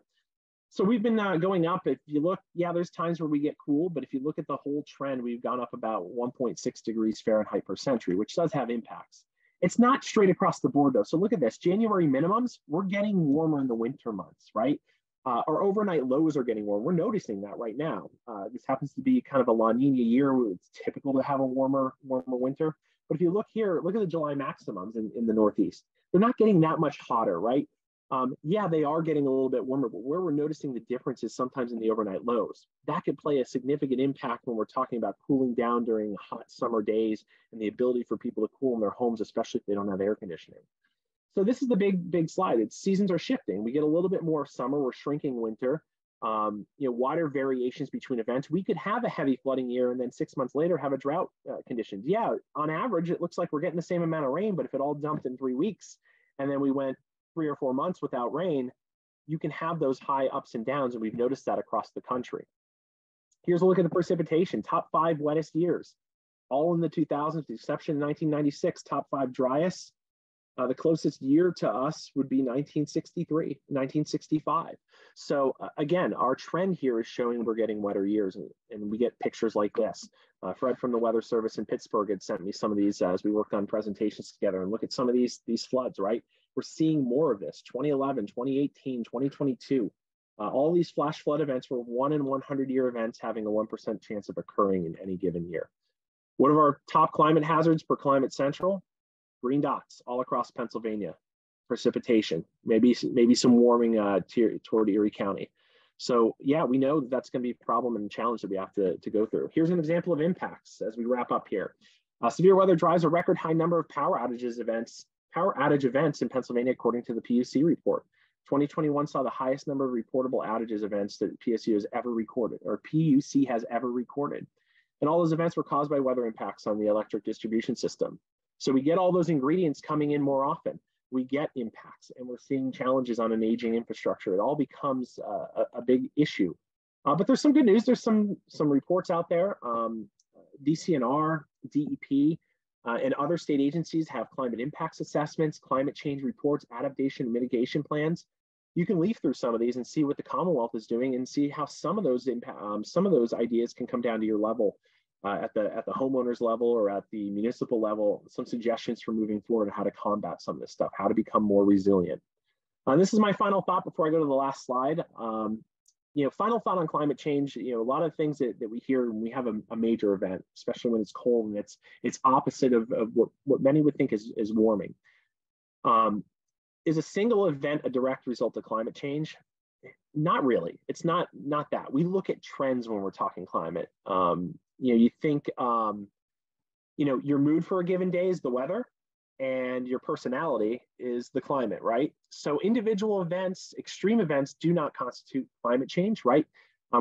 So we've been going up. If you look, yeah, there's times where we get cool, but if you look at the whole trend, we've gone up about 1.6 degrees Fahrenheit per century, which does have impacts. It's not straight across the board though. So look at this, January minimums, we're getting warmer in the winter months, right? Our overnight lows are getting warm. We're noticing that right now. This happens to be kind of a La Niña year. Where it's typical to have a warmer winter. But if you look here, look at the July maximums in the Northeast. They're not getting that much hotter, right? Yeah, they are getting a little bit warmer, but where we're noticing the difference is sometimes in the overnight lows. That could play a significant impact when we're talking about cooling down during hot summer days and the ability for people to cool in their homes, especially if they don't have air conditioning. So this is the big slide. It's seasons are shifting. We get a little bit more summer. We're shrinking winter. Wider variations between events. We could have a heavy flooding year and then 6 months later have a drought conditions. Yeah, on average, it looks like we're getting the same amount of rain, but if it all dumped in 3 weeks and then we went 3 or 4 months without rain, you can have those high ups and downs. And we've noticed that across the country. Here's a look at the precipitation. Top five wettest years, all in the 2000s, with the exception of 1996, top five driest. The closest year to us would be 1963, 1965. So again, our trend here is showing we're getting wetter years, and we get pictures like this. Fred from the Weather Service in Pittsburgh had sent me some of these as we worked on presentations together, and look at some of these floods, right? We're seeing more of this, 2011, 2018, 2022. All these flash flood events were 1 in 100-year events having a 1% chance of occurring in any given year. What are our top climate hazards per Climate Central? Green dots all across Pennsylvania, precipitation, maybe some warming toward Erie County. So yeah, we know that's going to be a problem and challenge that we have to go through. Here's an example of impacts as we wrap up here. Severe weather drives a record high number of power outage events in Pennsylvania, according to the PUC report. 2021 saw the highest number of reportable outages events that PUC has ever recorded. And all those events were caused by weather impacts on the electric distribution system. So we get all those ingredients coming in more often. We get impacts, and we're seeing challenges on an aging infrastructure. It all becomes a big issue. But there's some good news. There's some reports out there. DCNR, DEP, and other state agencies have climate impacts assessments, climate change reports, adaptation and mitigation plans. You can leaf through some of these and see what the Commonwealth is doing, and see how some of those ideas can come down to your level. At the homeowners level or at the municipal level, some suggestions for moving forward on how to combat some of this stuff, how to become more resilient. This is my final thought before I go to the last slide. Final thought on climate change. A lot of things that we hear when we have a major event, especially when it's cold and it's opposite of what many would think is warming. Is a single event a direct result of climate change? Not really. It's not that. We look at trends when we're talking climate. You think, your mood for a given day is the weather, and your personality is the climate, right? So individual events, extreme events, do not constitute climate change, right?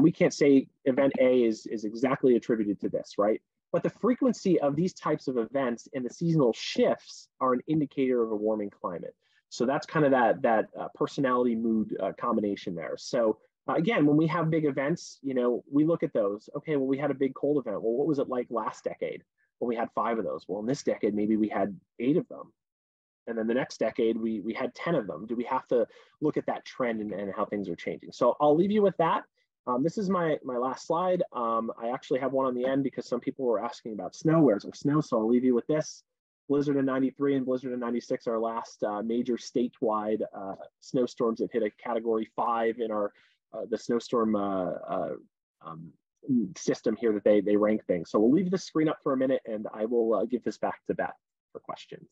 We can't say event A is exactly attributed to this, right? But the frequency of these types of events and the seasonal shifts are an indicator of a warming climate. So that's kind of that personality mood combination there. So again, when we have big events, we look at those. Okay, well, we had a big cold event. Well, what was it like last decade? Well, we had 5 of those. Well, in this decade, maybe we had 8 of them. And then the next decade, we had 10 of them. Do we have to look at that trend and how things are changing? So I'll leave you with that. This is my last slide. I actually have one on the end because some people were asking about snow. Where's our snow? So I'll leave you with this. Blizzard in 93 and Blizzard in 96 are our last major statewide snowstorms that hit a category 5 in our the snowstorm system here that they rank things. So we'll leave the screen up for a minute, and I will give this back to Beth for questions.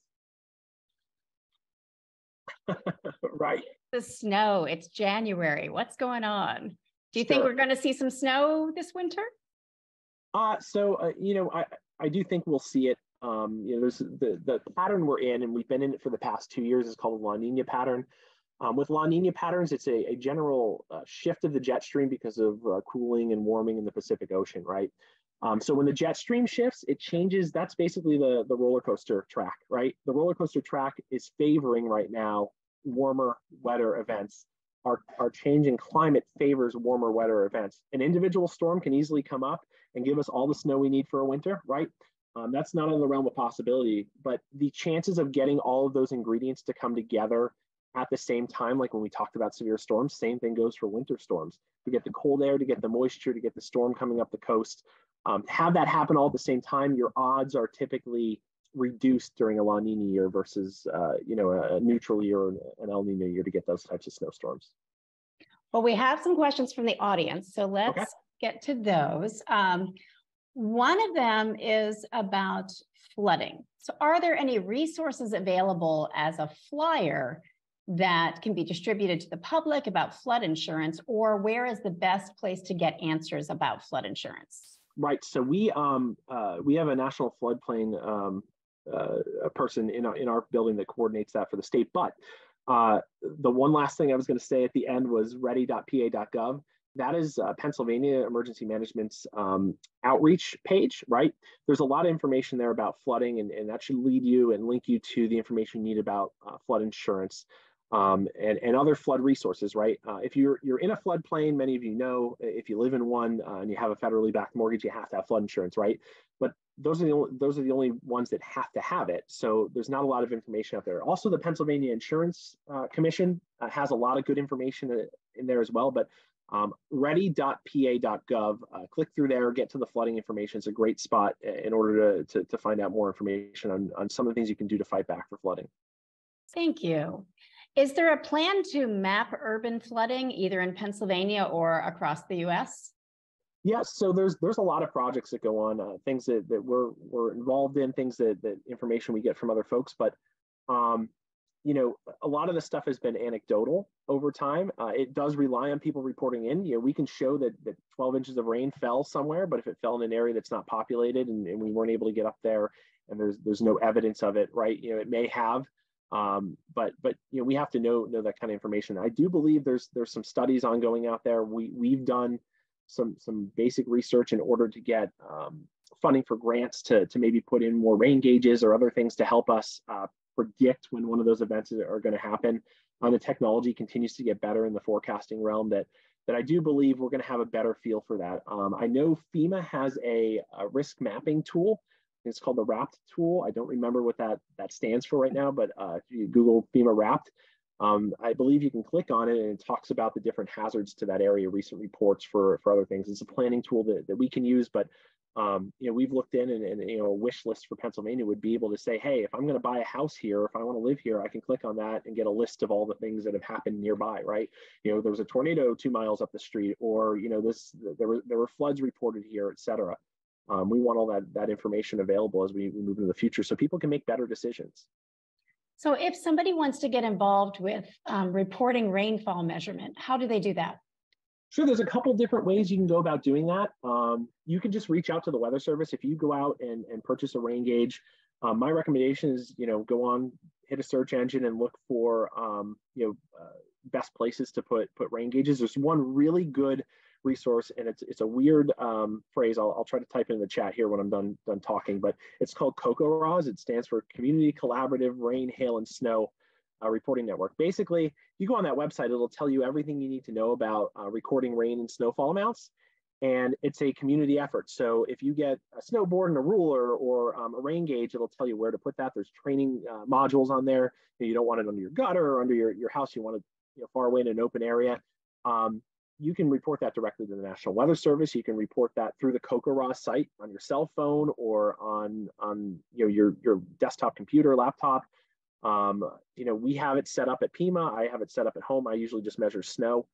Right. The snow, it's January. What's going on? Do you think we're going to see some snow this winter? I do think we'll see it. There's the pattern we're in, and we've been in it for the past 2 years, is called the La Niña pattern. With La Niña patterns, it's a general shift of the jet stream because of cooling and warming in the Pacific Ocean, right? So when the jet stream shifts, it changes. That's basically the roller coaster track, right? The roller coaster track is favoring right now warmer, wetter events. Our change in climate favors warmer, wetter events. An individual storm can easily come up and give us all the snow we need for a winter, right? That's not in the realm of possibility, but the chances of getting all of those ingredients to come together at the same time, like when we talked about severe storms, same thing goes for winter storms. To get the cold air, to get the moisture, to get the storm coming up the coast, have that happen all at the same time, your odds are typically reduced during a La Niña year versus a neutral year or an El Niño year to get those types of snowstorms. Well, we have some questions from the audience, so let's get to those. One of them is about flooding. So are there any resources available as a flyer that can be distributed to the public about flood insurance, or where is the best place to get answers about flood insurance? Right, so we have a national floodplain person in our building that coordinates that for the state, but the one last thing I was going to say at the end was ready.pa.gov. That is Pennsylvania Emergency Management's outreach page, right? There's a lot of information there about flooding, and that should lead you and link you to the information you need about flood insurance. And other flood resources, right? If you're in a floodplain, many of you know, if you live in one and you have a federally backed mortgage, you have to have flood insurance, right? But those are the only ones that have it. So there's not a lot of information out there. Also, the Pennsylvania Insurance Commission has a lot of good information in there as well. But ready.pa.gov, click through there, get to the flooding information. It's a great spot in order to find out more information on some of the things you can do to fight back for flooding. Thank you. Is there a plan to map urban flooding either in Pennsylvania or across the U.S.? Yes, so there's a lot of projects that go on, things that we're involved in, things that information we get from other folks, but a lot of the stuff has been anecdotal over time. It does rely on people reporting in. We can show that 12 inches of rain fell somewhere, but if it fell in an area that's not populated and we weren't able to get up there and there's no evidence of it, right? It may have. But we have to know that kind of information. I do believe there's some studies ongoing out there. We've done some basic research in order to get funding for grants to maybe put in more rain gauges or other things to help us predict when one of those events are going to happen. The technology continues to get better in the forecasting realm that I do believe we're going to have a better feel for that. I know FEMA has a risk mapping tool. It's called the RAPT tool. I don't remember what that stands for right now, but if you Google FEMA RAPT, I believe you can click on it and it talks about the different hazards to that area, recent reports for other things. It's a planning tool that we can use, but we've looked in and a wish list for Pennsylvania would be able to say, hey, if I'm going to buy a house here, if I want to live here, I can click on that and get a list of all the things that have happened nearby, right? There was a tornado 2 miles up the street, or there were floods reported here, et cetera. We want all that information available as we move into the future so people can make better decisions. So if somebody wants to get involved with reporting rainfall measurement, how do they do that? Sure, there's a couple different ways you can go about doing that. You can just reach out to the Weather Service. If you go out and purchase a rain gauge, my recommendation is, go on, hit a search engine and look for, best places to put rain gauges. There's one really good resource, and it's a weird phrase. I'll try to type it in the chat here when I'm done talking, but it's called COCORAS. It stands for Community Collaborative Rain, Hail, and Snow Reporting Network. Basically, you go on that website, it'll tell you everything you need to know about recording rain and snowfall amounts, and it's a community effort. So if you get a snowboard and a ruler or a rain gauge, it'll tell you where to put that. There's training modules on there. You don't want it under your gutter or under your house. You want it far away in an open area. You can report that directly to the National Weather Service. You can report that through the COCORAS site on your cell phone or on your desktop computer, laptop. We have it set up at Pima. I have it set up at home. I usually just measure snow,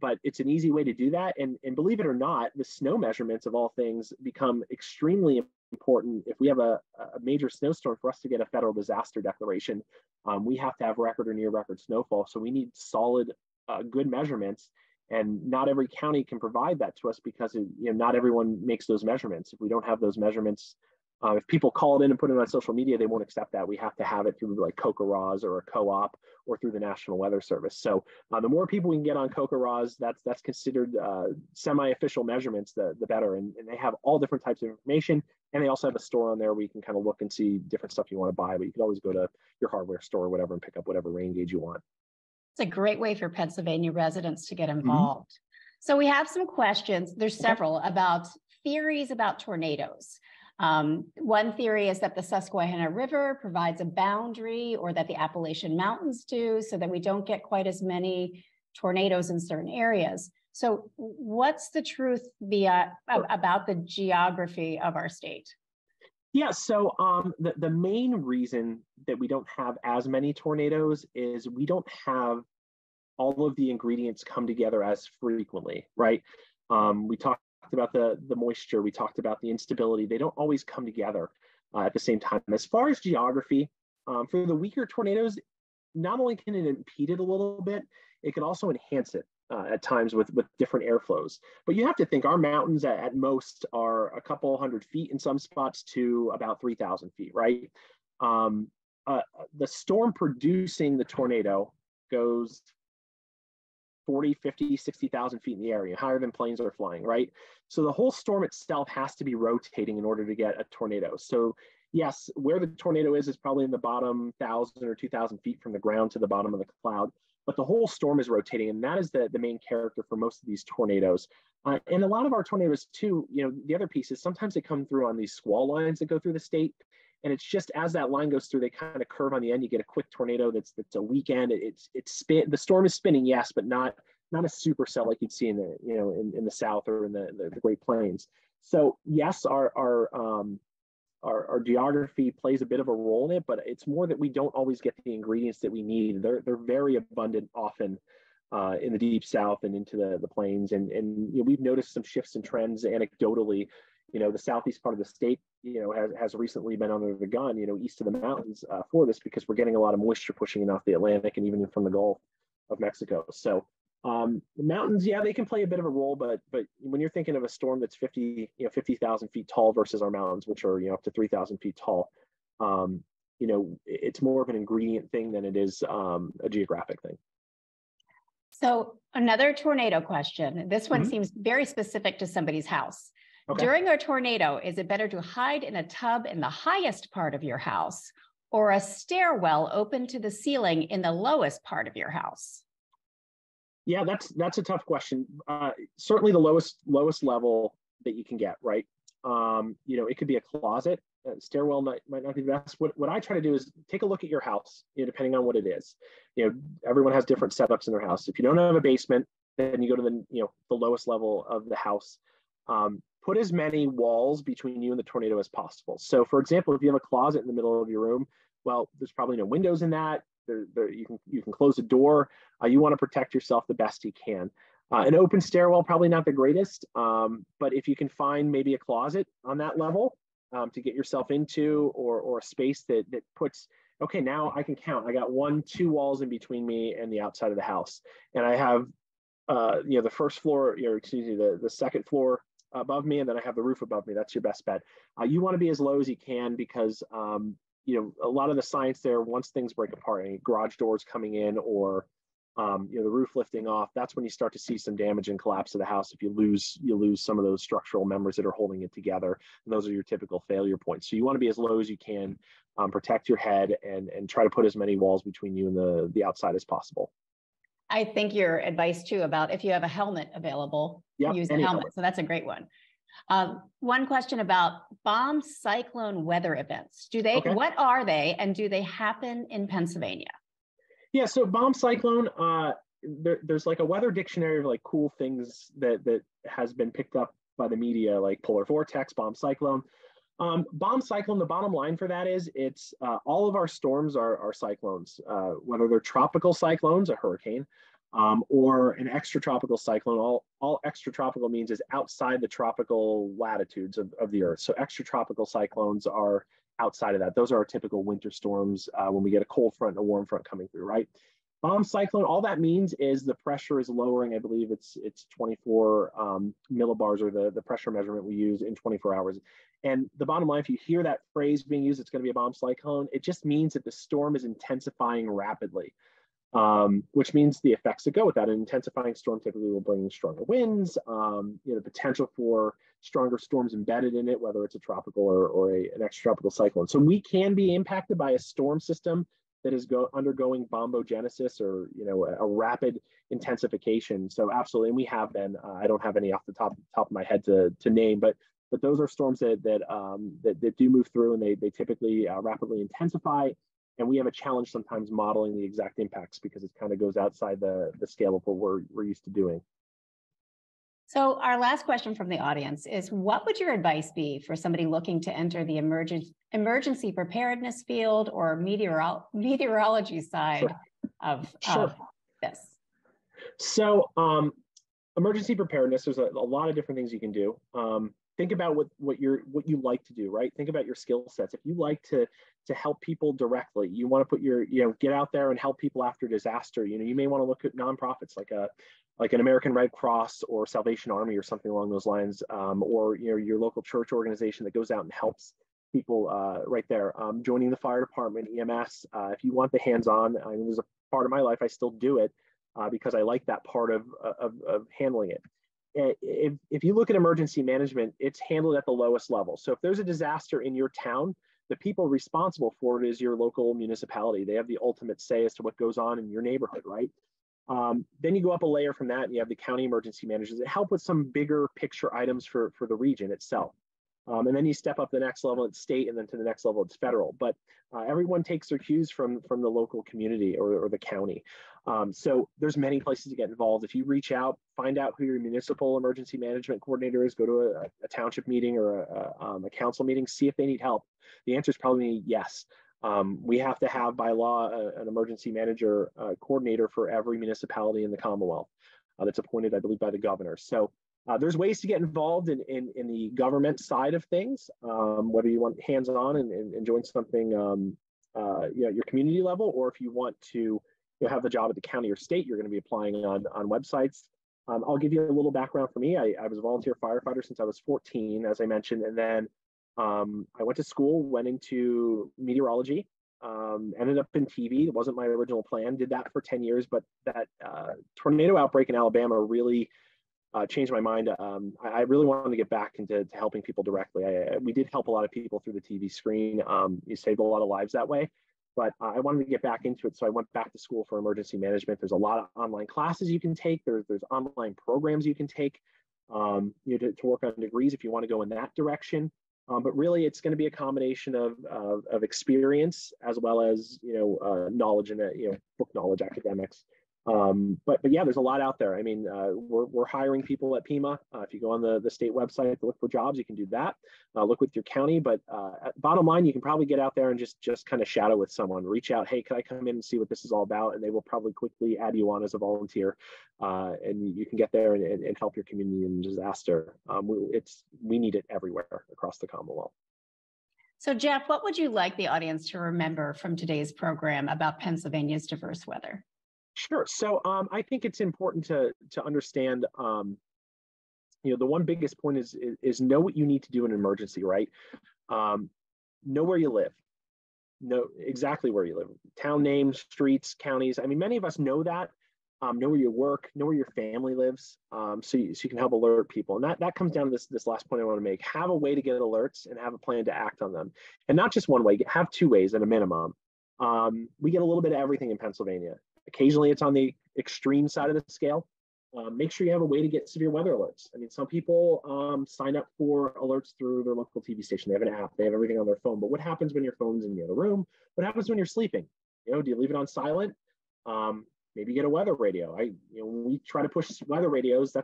but it's an easy way to do that. And believe it or not, the snow measurements of all things become extremely important. If we have a major snowstorm, for us to get a federal disaster declaration, we have to have record or near record snowfall. So we need solid, good measurements. And not every county can provide that to us because it, not everyone makes those measurements. If we don't have those measurements, if people call it in and put it on social media, they won't accept that. We have to have it through like COCORAS or a co-op or through the National Weather Service. So the more people we can get on COCORAS, that's considered semi-official measurements, the better. And they have all different types of information. And they also have a store on there where you can kind of look and see different stuff you want to buy, but you can always go to your hardware store or whatever and pick up whatever rain gauge you want. It's a great way for Pennsylvania residents to get involved. Mm-hmm. So we have some questions. There's several about theories about tornadoes. One theory is that the Susquehanna River provides a boundary, or that the Appalachian Mountains do, so that we don't get quite as many tornadoes in certain areas. So what's the truth about the geography of our state? Yeah, so the main reason that we don't have as many tornadoes is we don't have all of the ingredients come together as frequently, right? We talked about the moisture, we talked about the instability. They don't always come together at the same time. As far as geography, for the weaker tornadoes, not only can it impede it a little bit, it can also enhance it at times with different airflows. But you have to think our mountains at most are a couple hundred feet in some spots to about 3,000 feet, right? The storm producing the tornado goes 40, 50, 60,000 feet in the area, higher than planes are flying, right? So the whole storm itself has to be rotating in order to get a tornado. So yes, where the tornado is probably in the bottom 1,000 or 2,000 feet from the ground to the bottom of the cloud. But the whole storm is rotating, and that is the main character for most of these tornadoes. And a lot of our tornadoes too, the other piece is sometimes they come through on these squall lines that go through the state. And it's just as that line goes through, they kind of curve on the end. You get a quick tornado that's a weak end. The storm is spinning, yes, but not a supercell like you'd see in the in the South or in the Great Plains. So yes, Our geography plays a bit of a role in it, but it's more that we don't always get the ingredients that we need. They're very abundant often in the Deep South and into the plains. And we've noticed some shifts and trends anecdotally. The southeast part of the state, has recently been under the gun, east of the mountains for this, because we're getting a lot of moisture pushing in off the Atlantic and even from the Gulf of Mexico. So the mountains, yeah, they can play a bit of a role, but when you're thinking of a storm that's 50,000 feet tall versus our mountains, which are up to 3,000 feet tall, it's more of an ingredient thing than it is a geographic thing. So another tornado question. This one seems very specific to somebody's house. Okay. During a tornado, is it better to hide in a tub in the highest part of your house or a stairwell open to the ceiling in the lowest part of your house? Yeah, that's a tough question. Certainly the lowest level that you can get, right? It could be a closet. Stairwell might not be the best. What I try to do is take a look at your house, depending on what it is. Everyone has different setups in their house. If you don't have a basement, then you go to the lowest level of the house. Put as many walls between you and the tornado as possible. So for example, if you have a closet in the middle of your room, well, there's probably no windows in that. You can close the door. You want to protect yourself the best you can. An open stairwell, probably not the greatest, but if you can find maybe a closet on that level to get yourself into, or a space that puts, okay, now I can count. I got 1, 2 walls in between me and the outside of the house. And I have, the first floor, the second floor above me, and then I have the roof above me. That's your best bet. You want to be as low as you can because, a lot of the science there, once things break apart, any garage doors coming in or, the roof lifting off, that's when you start to see some damage and collapse of the house. If you lose some of those structural members that are holding it together, and those are your typical failure points. So you want to be as low as you can, protect your head, and try to put as many walls between you and the outside as possible. I think your advice too about if you have a helmet available, use the helmet. So that's a great one. One question about bomb cyclone weather events. What are they, and do they happen in Pennsylvania? Yeah, so bomb cyclone, there's like a weather dictionary of like cool things that has been picked up by the media, like polar vortex, bomb cyclone. Bomb cyclone, the bottom line for that is it's all of our storms are cyclones, whether they're tropical cyclones, a hurricane, or an extratropical cyclone. All extratropical means is outside the tropical latitudes of the Earth. So extratropical cyclones are outside of that. Those are our typical winter storms when we get a cold front and a warm front coming through, right? Bomb cyclone, all that means is the pressure is lowering. I believe it's 24 millibars, or the pressure measurement we use in 24 hours. And the bottom line, if you hear that phrase being used, it's going to be a bomb cyclone, it just means that the storm is intensifying rapidly, which means the effects that go with that. An intensifying storm typically will bring stronger winds, the potential for stronger storms embedded in it, whether it's a tropical or an extratropical cyclone. So we can be impacted by a storm system that is undergoing bombogenesis, or a rapid intensification. So absolutely, and we have been. I don't have any off the top of my head to name, but those are storms that do move through, and they typically rapidly intensify. And we have a challenge sometimes modeling the exact impacts, because it kind of goes outside the scale of what we're used to doing. So our last question from the audience is, what would your advice be for somebody looking to enter the emergency preparedness field or meteorology side of this? So emergency preparedness, there's a lot of different things you can do. Think about what you like to do, right? Think about your skill sets. If you like to help people directly, you want to put your, get out there and help people after disaster. You may want to look at nonprofits like an American Red Cross or Salvation Army or something along those lines, or your local church organization that goes out and helps people right there. Joining the fire department, EMS, if you want the hands-on, there's a part of my life I still do it because I like that part of handling it. If you look at emergency management, it's handled at the lowest level. So if there's a disaster in your town, the people responsible for it is your local municipality. They have the ultimate say as to what goes on in your neighborhood, right? Then you go up a layer from that and you have the county emergency managers that help with some bigger picture items for the region itself. And then you step up the next level, it's state, and then to the next level, it's federal. But everyone takes their cues from the local community or the county. So there's many places to get involved. If you reach out, find out who your municipal emergency management coordinator is, go to a township meeting or a council meeting, see if they need help. The answer is probably yes. We have to have by law an emergency manager coordinator for every municipality in the Commonwealth that's appointed, I believe, by the governor. So there's ways to get involved in the government side of things, whether you want hands-on and join something your community level, or if you want to have the job at the county or state, you're going to be applying on websites. I'll give you a little background for me. I was a volunteer firefighter since I was 14, as I mentioned, and then I went to school, went into meteorology, ended up in TV. It wasn't my original plan, did that for 10 years, but that tornado outbreak in Alabama really changed my mind. I really wanted to get back into helping people directly. We did help a lot of people through the TV screen. You saved a lot of lives that way, but I wanted to get back into it. So I went back to school for emergency management. There's a lot of online classes you can take. There's online programs you can take to work on degrees if you want to go in that direction. But really, it's going to be a combination of experience as well as knowledge and book knowledge, academics. But yeah, there's a lot out there. We're hiring people at PEMA. If you go on the state website to look for jobs, you can do that. Look with your county. But bottom line, you can probably get out there and just kind of shadow with someone. Reach out, hey, can I come in and see what this is all about? And they will probably quickly add you on as a volunteer, and you can get there and help your community in disaster. We need it everywhere across the Commonwealth. So Jeff, what would you like the audience to remember from today's program about Pennsylvania's diverse weather? Sure. So I think it's important to understand, the one biggest point is know what you need to do in an emergency, right? Know where you live, know exactly where you live, town names, streets, counties. Many of us know that, know where you work, know where your family lives, so you can help alert people. And that comes down to this last point I want to make. Have a way to get alerts and have a plan to act on them. And not just one way, have two ways at a minimum. We get a little bit of everything in Pennsylvania. Occasionally, it's on the extreme side of the scale. Make sure you have a way to get severe weather alerts. Some people sign up for alerts through their local TV station. They have an app. They have everything on their phone. But what happens when your phone's in the other room? What happens when you're sleeping? Do you leave it on silent? Maybe get a weather radio. We try to push weather radios.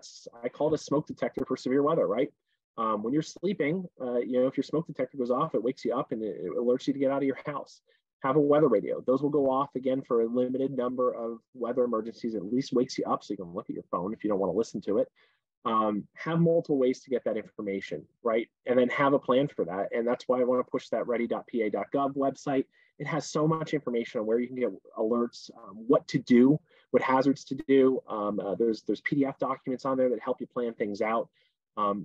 I call it a smoke detector for severe weather, right? When you're sleeping, if your smoke detector goes off, it wakes you up and it alerts you to get out of your house. Have a weather radio. Those will go off again for a limited number of weather emergencies. At least wakes you up so you can look at your phone if you don't want to listen to it. Have multiple ways to get that information, right? And then have a plan for that. And that's why I want to push that ready.pa.gov website It has so much information on where you can get alerts, what to do, what hazards to do. There's PDF documents on there that help you plan things out.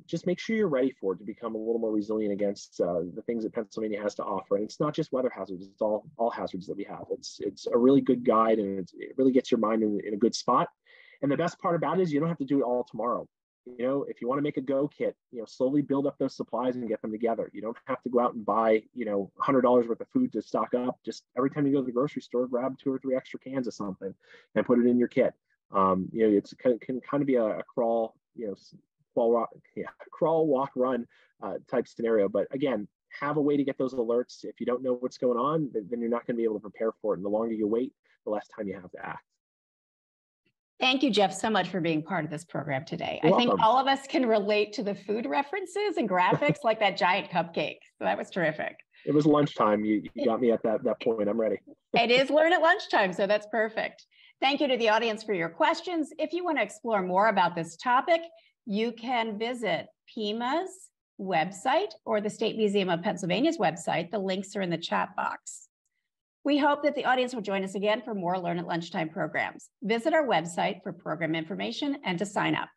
Just make sure you're ready for it to become a little more resilient against the things that Pennsylvania has to offer. And it's not just weather hazards, it's all hazards that we have. It's a really good guide, and it really gets your mind in a good spot. And the best part about it is you don't have to do it all tomorrow. You know, if you want to make a go kit, you know, slowly build up those supplies and get them together. You don't have to go out and buy, you know, $100 worth of food to stock up. Just every time you go to the grocery store, grab 2 or 3 extra cans of something and put it in your kit. You know, it can kind of be a crawl, you know, crawl, walk, run type scenario. But again, have a way to get those alerts. If you don't know what's going on, then you're not going to be able to prepare for it. And the longer you wait, the less time you have to act. Thank you, Jeff, so much for being part of this program today. You're welcome. I think all of us can relate to the food references and graphics like that giant cupcake. So that was terrific. It was lunchtime. You got me at that point. I'm ready. It is Learn at Lunchtime, so that's perfect. Thank you to the audience for your questions. If you want to explore more about this topic, you can visit PEMA's website or the State Museum of Pennsylvania's website. The links are in the chat box. We hope that the audience will join us again for more Learn at Lunchtime programs. Visit our website for program information and to sign up.